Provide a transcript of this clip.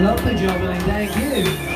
Lovely job, Elaine. Thank you.